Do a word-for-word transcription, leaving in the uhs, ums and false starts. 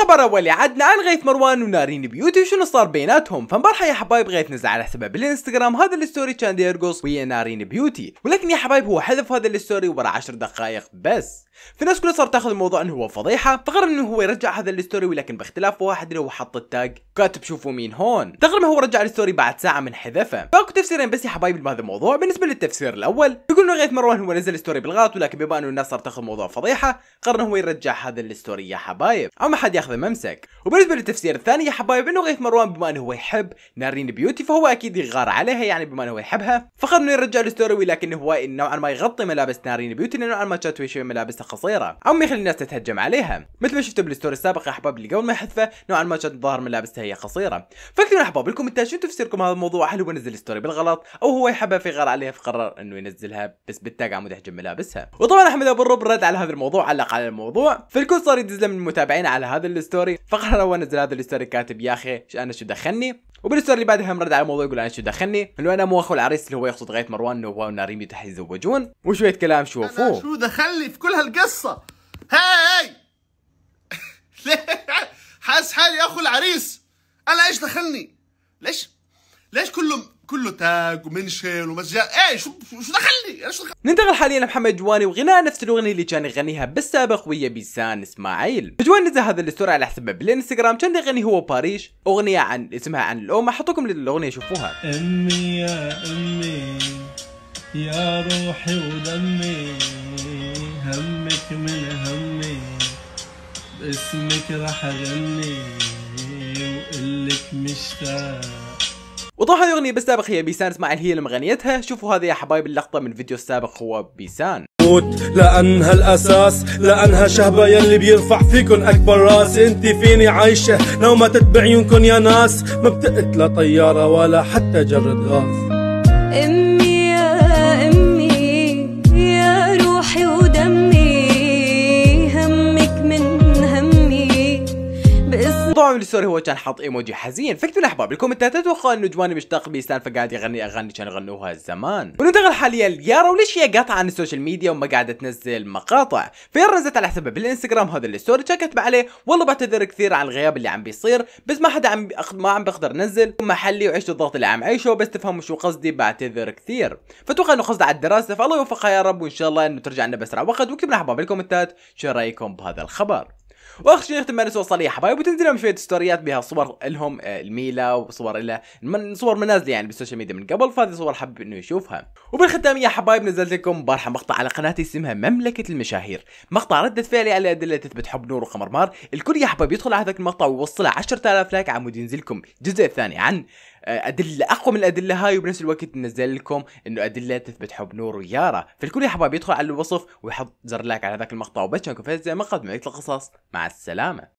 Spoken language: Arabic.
خبر اولي عدنا عن غيث مروان ونارين بيوتي وشنو صار بيناتهم. فمبارحه يا حبايب غيث نزل على حسابه بالانستغرام هذا الستوري كان يرقص ويا نارين بيوتي، ولكن يا حبايب هو حذف هذا الستوري ورا عشر دقائق بس. فالناس كلها صارت تاخذ الموضوع انه هو فضيحه، فقرر انه هو يرجع هذا الستوري، ولكن باختلاف واحد اللي هو حط التاج كاتب شوفوا مين هون. تقريبا هو رجع الستوري بعد ساعه من حذفه. فاكو تفسيرين بس يا حبايب لهذا الموضوع. بالنسبه للتفسير الاول بيقول انه غيث مروان هو نزل الستوري بالغلط، ولكن بما انه الناس صارت تاخذ الموضوع فضيحه قرر هو يرجع هذا الستوري يا حبايب او ما حد ياخذ ممسك. وبالنسبه للتفسير الثاني يا حبايب انه غيث مروان بما انه هو يحب نارين بيوتي فهو اكيد يغار عليها، يعني بما انه هو يحبها فقرر انه يرجع الستوري، ولكن هو نوعا ما يغطي ملابس نارين بيوتي لانه نوعا ما كانت شويه ملابسها قصيره او ما يخلي الناس تتهجم عليها، مثل ما شفتوا بالستوري السابق يا حبايب اللي قبل ما يحذفه نوعا ما كانت ظاهر ملابسها هي قصيره. فاكتبوا لنا احباب بالكومنتات شنو تفسيركم هذا الموضوع، هل هو نزل الستوري بالغلط او هو يحبها فيغار عليها فقرر انه ينزلها بس بالتاج عمود يهجم ملابسها. وطبعا احمد ابو الرب رد على هذا الموضوع، علق على الموضوع، فالكل صار يدزله من المتابعين على هذا الستوري، فقرر هو نزل هذا الستوري كاتب يا اخي انا شو دخلني. وبالستوري اللي بعدها مرد على الموضوع يقول انا شو دخلني انه انا مو اخو العريس اللي هو يقصد غيث مروان انه هو ونارين بيوتي حيتزوجون وشويه كلام شوفوه. انا شو دخلني في كل هالقصه؟ هاي حاس حالي اخو العريس، انا ايش دخلني؟ ليش ليش كله كله تاج ومنشن ومسجات؟ ايه شو شو دخلني انا شو دخلني؟ ننتقل حاليا لمحمد جواني وغناء نفس الاغنيه اللي كان يغنيها بالسابق ويا بيسان اسماعيل. جواني نزل هذا الستوري على حسابه بالانستغرام كان يغني هو باريش اغنيه عن اسمها عن الامه، حطوكم للاغنيه شوفوها. امي يا امي يا روحي ودمي همك من همي باسمك راح اغني واقلك مشتاق. وطبعا هذه الاغنيه بالسابق هي بيسان اسماعيل هي اللي مغنيتها. شوفوا هذه يا حبايب اللقطه من فيديو السابق هو بيسان. لأنها الأساس لأنها شهبة يلي بيرفع فيكن أكبر راس، أنت فيني عايشة لو ما تتبعينكن يا ناس، ما بتقت لا طيارة ولا حتى جرد غاز. أمي يا أمي يا روحي ودمي همك من همي باسم. طبعا الستوري هو كان حاط ايموجي حزين. فاكتبوا الاحباب بالكومنتات اتوقع انه جواني مشتاق بيسان فقاعد يغني اغاني كانوا يغنوها زمان. وننتقل حاليا ليارا وليش هي قاطعه عن السوشيال ميديا وما قاعده تنزل مقاطع. فيارا نزلت على حسابها بالانستغرام هذا الستوري كاتب عليه والله بعتذر كثير عن الغياب اللي عم بيصير، بس ما حدا عم ما عم بقدر نزل محلي وعيشت الضغط اللي عم عيشه، بس تفهموا شو قصدي بعتذر كثير. فاتوقع انه قصده على الدراسه، فالله يوفقها يا رب وان شاء الله انه ترجع لنا باسرع وقت. واكتبوا الاحباب بالكومنتات شو رايكم بهذا الخبر. واخر شيء نختم بانه صور صالحه يا حبايب وتنزل لهم شويه ستوريات بها صور لهم الميلا وصور لها من صور منازل يعني بالسوشيال ميديا من قبل، فهذه صور حابب انه يشوفها. وبالختام يا حبايب نزلت لكم امبارحه مقطع على قناتي اسمها مملكه المشاهير، مقطع ردة فعلي على الادله تثبت حب نور وقمر مار. الكل يا حبايب يدخل على هذاك المقطع ويوصله عشرة آلاف لايك عمود ينزل لكم الجزء الثاني عن ادله اقوى من الادله هاي، وبنفس الوقت ننزل لكم انه ادله تثبت حب نور ويارا. فالكل يا حبايب يدخل على الوصف ويحط زر لايك على هذاك المقطع. وبس كان كفايه زي ما قدمت مملكة القصص، مع السلامه.